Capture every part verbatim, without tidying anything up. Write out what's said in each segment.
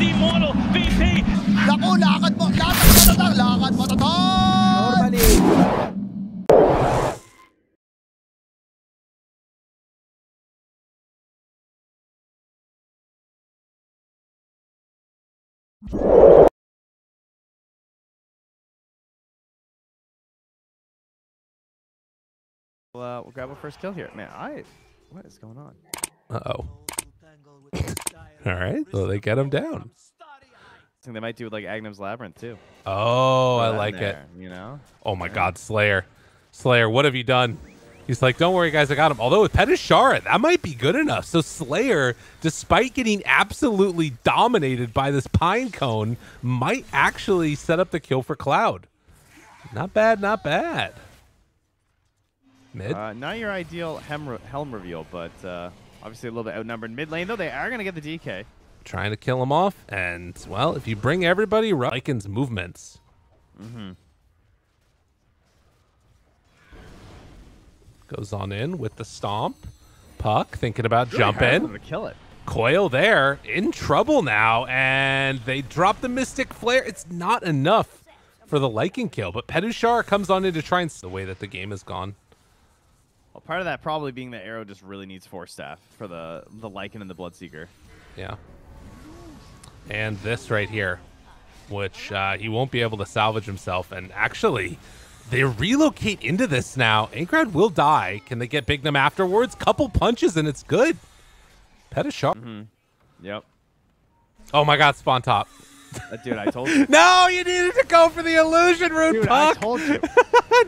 the Immortal V P. Naku, lakad mo. Lakad mo, tatang. Lakad mo, tatang. Normally. Well, uh, we'll grab our first kill here. Man, I... What is going on? Uh-oh. All right, well, they got him down. I think they might do like Agnum's Labyrinth too. Oh, I like there, it. You know? Oh my yeah. God, Slayer. Slayer, what have you done? He's like, don't worry, guys, I got him. Although with Petashara, that might be good enough. So Slayer, despite getting absolutely dominated by this Pinecone, might actually set up the kill for Cloud. Not bad, not bad. Mid? Uh, not your ideal hem helm reveal, but uh, obviously a little bit outnumbered mid lane, though they are going to get the D K. Trying to kill him off, and, well, if you bring everybody, Lycan's movements. Mm-hmm. Goes on in with the stomp. Puck thinking about jumping. Kill it. Coil there, in trouble now, and they drop the Mystic Flare. It's not enough for the Lycan kill, but Petashara comes on in to try and see the way that the game has gone. Well, part of that probably being that Arrow just really needs four staff for the, the Lycan and the Bloodseeker. Yeah. And this right here, which uh, he won't be able to salvage himself. And actually, they relocate into this now. Ancrad will die. Can they get big them afterwards? Couple punches and it's good. Petashara. Mm-hmm. Yep. Oh my God, spawn top. Uh, dude, I told you. No, you needed to go for the illusion, Rune Dude, Puck. I told you.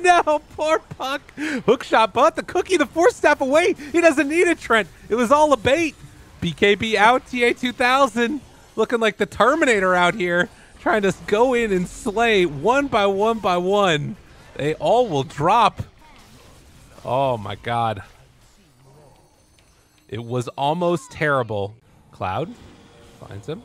No, poor Puck. Hookshot, but the cookie, the four step away. He doesn't need it, Trent. It was all a bait. B K B out, T A two thousand looking like the Terminator out here, trying to go in and slay one by one by one. They all will drop. Oh my God. It was almost terrible. Cloud finds him.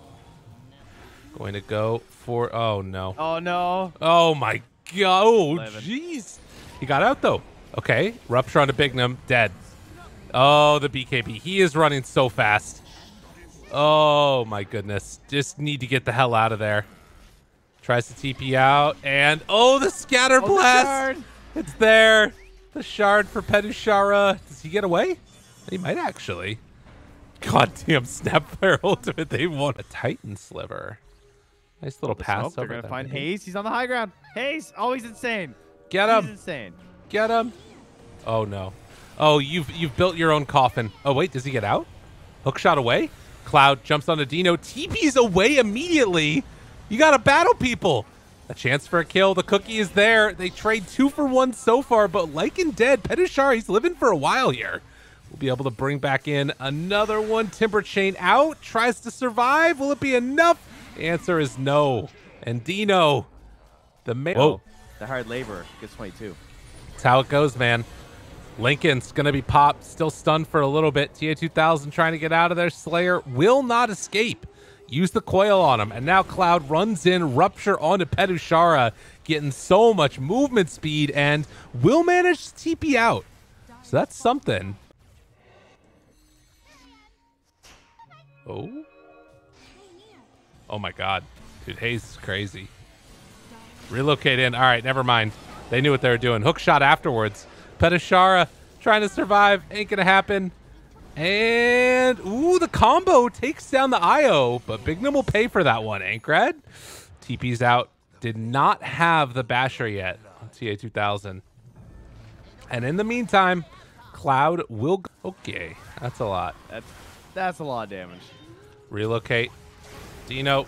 Going to go for, oh no. Oh no. Oh my God, oh jeez. He got out though. Okay, Rupture on the Bignum, dead. Oh, the B K B. He is running so fast. Oh, my goodness. Just need to get the hell out of there. Tries to T P out. And, oh, the Scatter Blast. Oh, the it's there. The Shard for Petashara. Does he get away? He might actually. Goddamn Snapfire Ultimate. They want a Titan Sliver. Nice little pass. They're going to find Hayes. He's on the high ground. Hayes. Oh, he's insane. Get him. He's insane. Get him. Oh, no. Oh, you've you've built your own coffin. Oh wait, does he get out? Hookshot away. Cloud jumps on a Dino. T P's away immediately. You gotta battle people. A chance for a kill. The cookie is there. They trade two for one so far, but Lycan dead. Petashara, he's living for a while here. We'll be able to bring back in another one. Timber Chain out. Tries to survive. Will it be enough? The answer is no. And Dino, the man. Whoa. The hard labor gets twenty-two. That's how it goes, man. Lincoln's going to be popped, still stunned for a little bit. T A two thousand trying to get out of there. Slayer will not escape. Use the coil on him. And now Cloud runs in, Rupture onto Petashara, getting so much movement speed and will manage to T P out. So that's something. Oh. Oh my God. Dude, Hayes is crazy. Relocate in. All right, never mind. They knew what they were doing. Hookshot afterwards. Petashara trying to survive. Ain't going to happen. And, ooh, the combo takes down the I O, but Bignum will pay for that one. Ancrad, T P's out. Did not have the Basher yet on T A two thousand. And in the meantime, Cloud will go. Okay, that's a lot. That's, that's a lot of damage. Relocate. Dino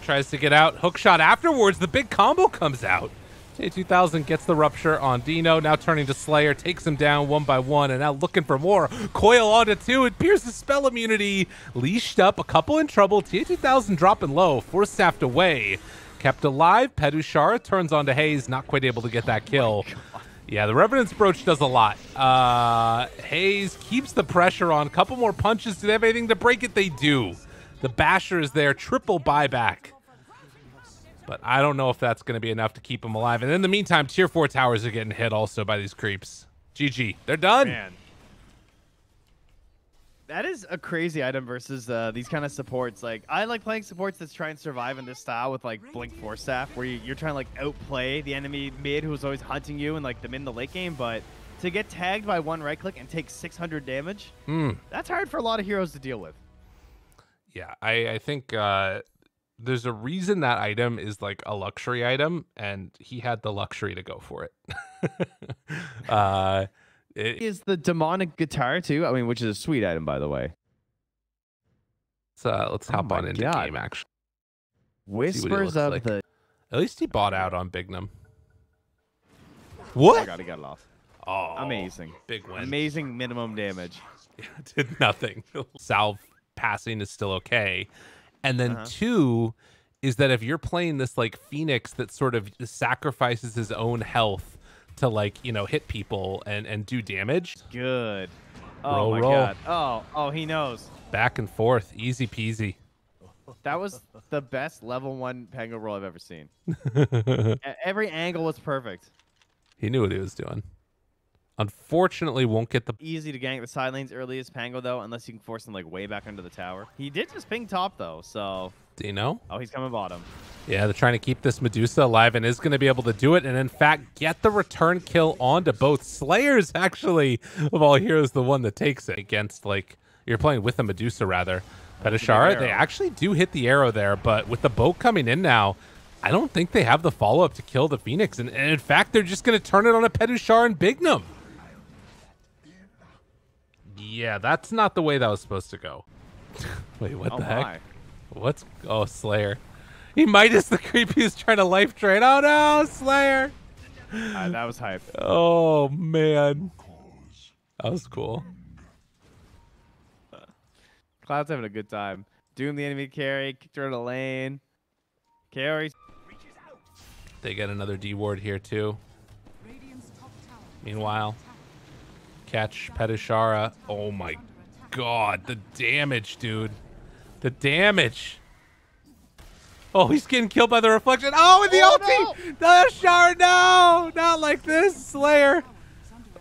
tries to get out. Hookshot afterwards. The big combo comes out. T A two thousand gets the Rupture on Dino, now turning to Slayer, takes him down one by one, and now looking for more. Coil onto two, it pierces spell immunity, leashed up, a couple in trouble, T A two thousand dropping low, force staffed away, kept alive, Petashara turns onto Hayes, not quite able to get that kill. Oh yeah, the Revenant's brooch does a lot. Uh, Hayes keeps the pressure on, couple more punches, do they have anything to break it? They do. The Basher is there, triple buyback. But I don't know if that's going to be enough to keep him alive. And in the meantime, tier four towers are getting hit also by these creeps. G G. They're done. Man. That is a crazy item versus uh, these kind of supports. Like, I like playing supports that's trying to survive in this style with like Blink Force Staff, where you're trying to like outplay the enemy mid who's always hunting you and like the mid in the late game. But to get tagged by one right click and take six hundred damage, mm. that's hard for a lot of heroes to deal with. Yeah, I, I think uh, there's a reason that item is like a luxury item, and he had the luxury to go for it. uh, It is the demonic guitar too? I mean, which is a sweet item, by the way. So uh, let's hop oh on into God. game action. Whispers of like. the. At least he bought out on Bignum. What? I gotta get it off. Oh, amazing! Big win. Amazing minimum damage. Did nothing. Salve passing is still okay, and then uh-huh. two is that if you're playing this like Phoenix that sort of sacrifices his own health to like, you know, hit people and and do damage. Good. Oh roll, my roll. god. Oh, oh, he knows. Back and forth, easy peasy. That was the best level one Pango roll I've ever seen. Every angle was perfect. He knew what he was doing. Unfortunately, won't get the easy to gank the side lanes early as Pango though, unless you can force him like way back under the tower. He did just ping top though, so. Do you know? Oh, he's coming bottom. Yeah, they're trying to keep this Medusa alive and is going to be able to do it. And in fact, get the return kill onto both Slayers, actually, of all heroes, the one that takes it against, like, you're playing with a Medusa, rather. Petashara, they actually do hit the arrow there, but with the boat coming in now, I don't think they have the follow-up to kill the Phoenix. And, and in fact, they're just going to turn it on a Petashara and Bignum. Yeah, that's not the way that was supposed to go. Wait, what oh the heck? My. What's... Oh, Slayer. He Midas the creep. He's trying to life drain. Oh no, Slayer! Uh, that was hype. Oh man, that was cool. Cloud's having a good time. Doom the enemy carry, kicked her in the lane. Carry. They get another D ward here too. Meanwhile, catch Petashara. Oh my God, the damage, dude. The damage. Oh, he's getting killed by the reflection. Oh, and the oh, ulti! No. The shard, no! Not like this, Slayer.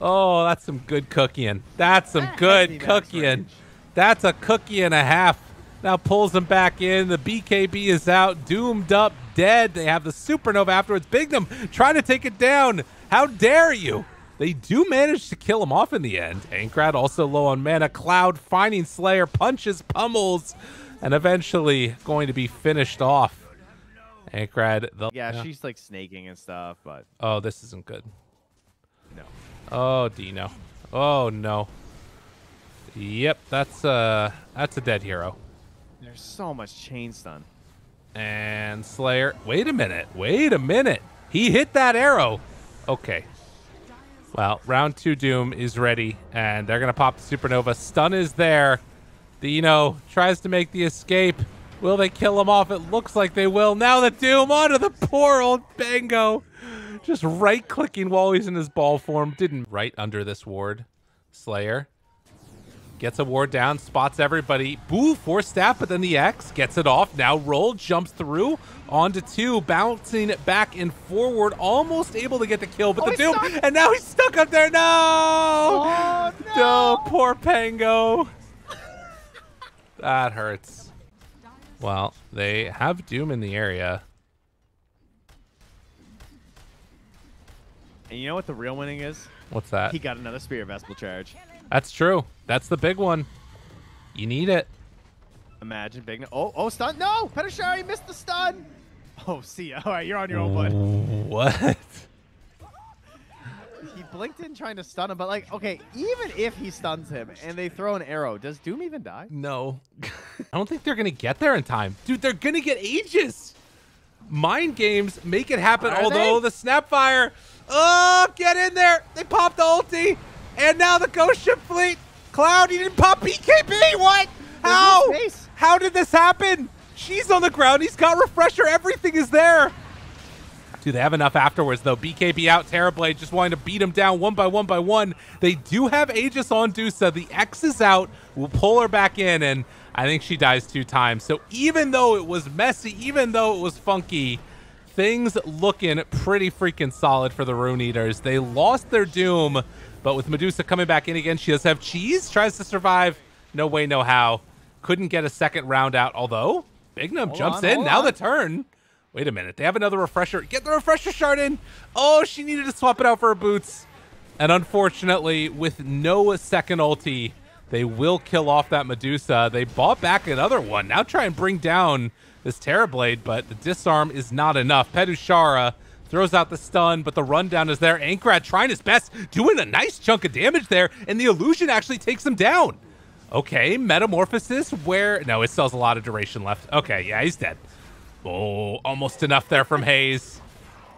Oh, that's some good cookieing. That's some that good cookieing. That's a cookie and a half. Now pulls him back in. The B K B is out. Doomed up, dead. They have the supernova afterwards. Bignum trying to take it down. How dare you? They do manage to kill him off in the end. Ancrad also low on mana. Cloud finding Slayer. Punches, pummels, and eventually going to be finished off. Ancrad, the yeah, yeah, she's like snaking and stuff, but oh, this isn't good. No. Oh, Dino. Oh no. Yep, that's uh that's a dead hero. There's so much chain stun. And Slayer. Wait a minute. Wait a minute. He hit that arrow. Okay. Well, round two Doom is ready, and they're gonna pop the supernova. Stun is there. Dino tries to make the escape. Will they kill him off? It looks like they will. Now the Doom onto the poor old Pango. Just right-clicking while he's in his ball form. Didn't right under this ward. Slayer gets a ward down, spots everybody. Boo, force staff, but then the X gets it off. Now roll, jumps through. On to two, bouncing back and forward. Almost able to get the kill, but oh, the Doom. Stuck. And now he's stuck up there. No! Oh, no! Oh, poor Pango. That hurts. Well, they have Doom in the area. And you know what the real winning is? What's that? He got another Spear Vespel charge. That's true. That's the big one. You need it. Imagine big... Oh, oh, stun. No! Petashara missed the stun. Oh, see ya. All right, you're on your own, bud. What? He blinked in trying to stun him, but like, okay, even if he stuns him and they throw an arrow, does Doom even die? No. I don't think they're going to get there in time. Dude, they're going to get ages. Mind games make it happen, Are although they? the Snapfire. Oh, get in there. They popped the ulti, and now the Ghost Ship Fleet. Cloud, he didn't pop B K B. What? How? How did this happen? She's on the ground. He's got Refresher. Everything is there. Do they have enough afterwards, though? B K B out, Terra Blade just wanting to beat him down one by one by one. They do have Aegis on Dusa. The X is out. We'll pull her back in, and I think she dies two times. So even though it was messy, even though it was funky, things looking pretty freaking solid for the Rune Eaters. They lost their Doom, but with Medusa coming back in again, she does have cheese, tries to survive. No way, no how. Couldn't get a second round out, although Bignum hold jumps on, in. Now on. the turn. Wait a minute. They have another Refresher. Get the Refresher Shard in. Oh, she needed to swap it out for her boots. And unfortunately, with no second ulti, they will kill off that Medusa. They bought back another one. Now try and bring down this Terra Blade, but the disarm is not enough. Petashara throws out the stun, but the rundown is there. Ancrad trying his best, doing a nice chunk of damage there, and the illusion actually takes him down. Okay, Metamorphosis, where... No, it still has a lot of duration left. Okay, yeah, he's dead. Oh, almost enough there from Hayes,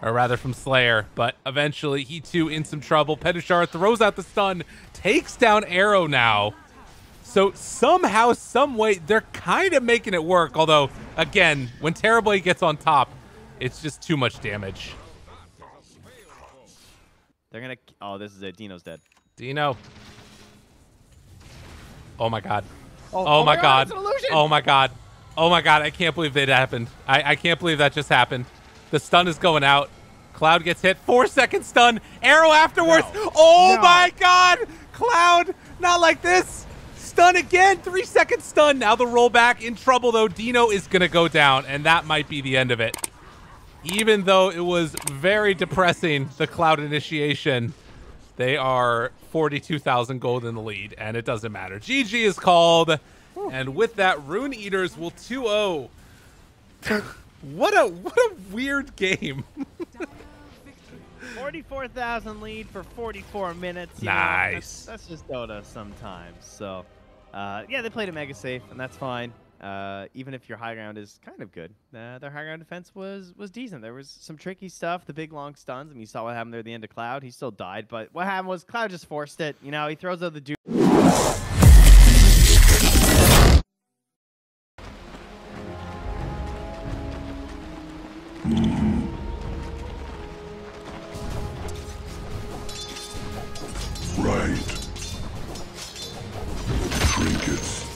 or rather from Slayer, but eventually he too in some trouble. Petashara throws out the stun, takes down Arrow now. So somehow, some way, they're kind of making it work. Although, again, when Terra Blade gets on top, it's just too much damage. They're gonna... Oh, this is it. Dino's dead. Dino. Oh my god. Oh, oh, oh my god. god. Oh my god. Oh my god, I can't believe that happened. I, I can't believe that just happened. The stun is going out. Cloud gets hit. Four second stun. Arrow afterwards. No. Oh no. my god! Cloud, not like this. Stun again. Three second stun. Now the rollback. In trouble though. Dino is going to go down, and that might be the end of it. Even though it was very depressing, the Cloud initiation, they are forty-two thousand gold in the lead, and it doesn't matter. G G is called. And with that, Rune Eaters will two oh. What a what a weird game. forty-four thousand lead for forty-four minutes. Nice. Know, that's, that's just Dota sometimes. So, uh, yeah, they played a mega safe, and that's fine. Uh, even if your high ground is kind of good, uh, their high ground defense was was decent. There was some tricky stuff, the big long stuns. I mean, you saw what happened there at the end of Cloud. He still died, but what happened was Cloud just forced it. You know, he throws out the dude. Right. Trinkets.